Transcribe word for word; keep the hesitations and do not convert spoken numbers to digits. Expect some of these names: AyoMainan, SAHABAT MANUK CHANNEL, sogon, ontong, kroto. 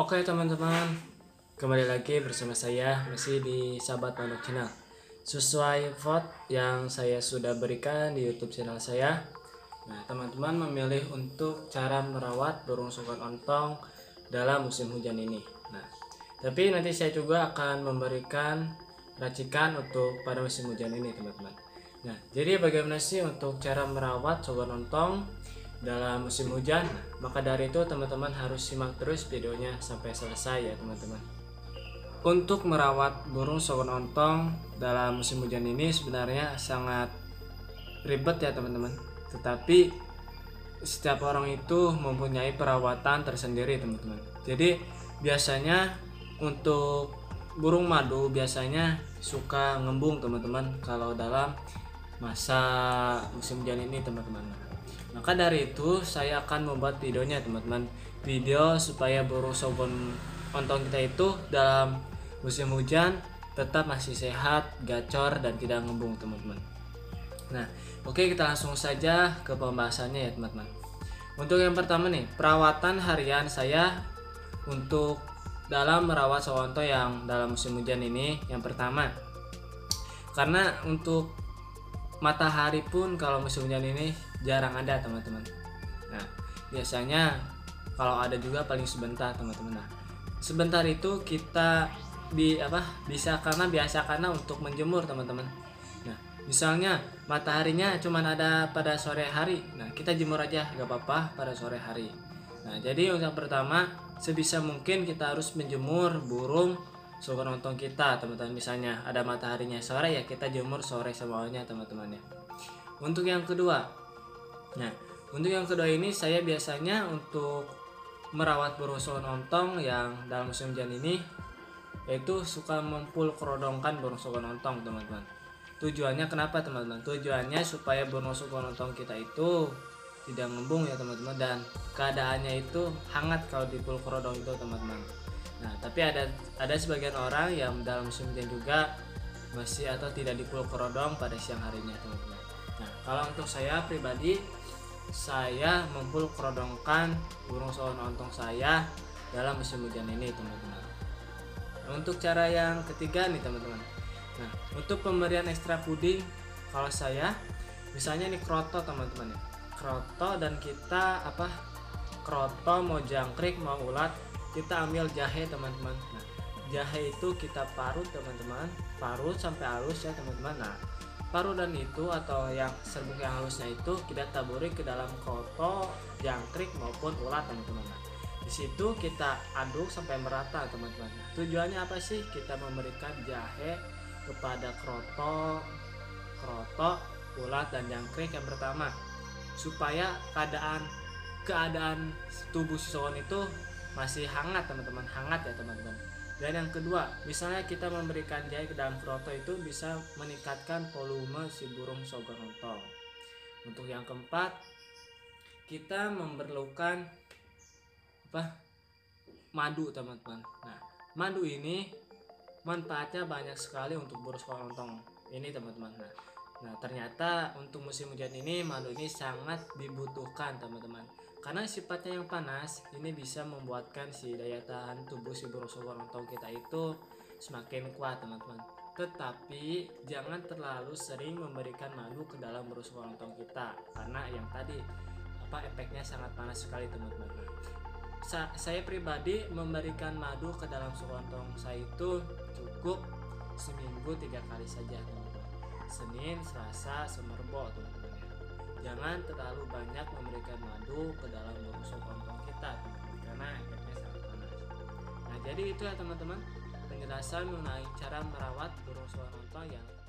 Oke teman-teman, kembali lagi bersama saya masih di Sahabat Manuk Channel. Sesuai vote yang saya sudah berikan di YouTube channel saya, nah teman-teman memilih untuk cara merawat burung sogon ontong dalam musim hujan ini. Nah, tapi nanti saya juga akan memberikan racikan untuk pada musim hujan ini teman-teman. Nah, jadi bagaimana sih untuk cara merawat sogon ontong dalam musim hujan? Nah, maka dari itu teman-teman harus simak terus videonya sampai selesai ya teman-teman. Untuk merawat burung sogon ontong dalam musim hujan ini sebenarnya sangat ribet ya teman-teman. Tetapi setiap orang itu mempunyai perawatan tersendiri teman-teman. Jadi biasanya untuk burung madu biasanya suka ngembung teman-teman kalau dalam masa musim hujan ini teman-teman. Maka dari itu saya akan membuat videonya teman-teman, video supaya burung sogon ontong kita itu dalam musim hujan tetap masih sehat, gacor dan tidak ngembung teman-teman. Nah oke, kita langsung saja ke pembahasannya ya teman-teman. Untuk yang pertama nih, perawatan harian saya untuk dalam merawat sogon ontong yang dalam musim hujan ini, yang pertama karena untuk matahari pun kalau musim hujan ini jarang ada teman-teman. Nah biasanya kalau ada juga paling sebentar teman-teman. Nah sebentar itu kita bi apa bisa karena biasa karena untuk menjemur teman-teman. Nah misalnya mataharinya cuman ada pada sore hari, nah kita jemur aja gak apa-apa pada sore hari. Nah jadi yang pertama, sebisa mungkin kita harus menjemur burung sogon ontong kita teman-teman. Misalnya ada mataharinya sore ya kita jemur sore semuanya teman-teman ya. Untuk yang kedua, nah untuk yang kedua ini saya biasanya untuk merawat burung sogon ontong yang dalam musim hujan ini yaitu suka mempul kerodongkan burung sogon ontong teman-teman. Tujuannya kenapa teman-teman? Tujuannya supaya burung sogon ontong kita itu tidak ngembung ya teman-teman, dan keadaannya itu hangat kalau di pul kerodong itu teman-teman. Nah tapi ada ada sebagian orang yang dalam musim hujan juga masih atau tidak di pul kerodong pada siang harinya teman-teman. Nah kalau untuk saya pribadi, saya mempul kerodongkan burung sogon ontong saya dalam musim hujan ini teman-teman. Nah, untuk cara yang ketiga nih teman-teman, nah untuk pemberian ekstra puding kalau saya misalnya ini kroto teman-teman ya, kroto, dan kita apa kroto mau jangkrik mau ulat kita ambil jahe teman-teman. Nah, jahe itu kita parut teman-teman, parut sampai halus ya teman-teman. Nah parutan itu atau yang serbuk yang halusnya itu kita taburi ke dalam kroto, jangkrik maupun ulat teman-teman. Nah, di situ kita aduk sampai merata teman-teman. Nah, tujuannya apa sih kita memberikan jahe kepada kroto, kroto, ulat dan jangkrik yang pertama, supaya keadaan keadaan tubuh sogon itu masih hangat teman-teman, hangat ya teman-teman. Dan yang kedua, misalnya kita memberikan jahe ke dalam kroto itu bisa meningkatkan volume si burung sogon ontong. Untuk yang keempat, kita memerlukan apa madu teman-teman. Nah madu ini manfaatnya banyak sekali untuk burung sogon ontong ini teman-teman. Nah, Nah ternyata untuk musim hujan ini madu ini sangat dibutuhkan teman-teman, karena sifatnya yang panas ini bisa membuatkan si daya tahan tubuh si burung sogon ontong kita itu semakin kuat teman-teman. Tetapi jangan terlalu sering memberikan madu ke dalam burung sogon ontong kita, karena yang tadi apa efeknya sangat panas sekali teman-teman. Sa saya pribadi memberikan madu ke dalam sogon ontong saya itu cukup seminggu tiga kali saja teman-teman. Senin, Selasa, Semerbo teman-teman ya. Jangan terlalu banyak memberikan madu ke dalam burung sogon ontong kita karena efeknya sangat panas. Nah jadi itu ya teman-teman penjelasan mengenai cara merawat burung sogon ontong yang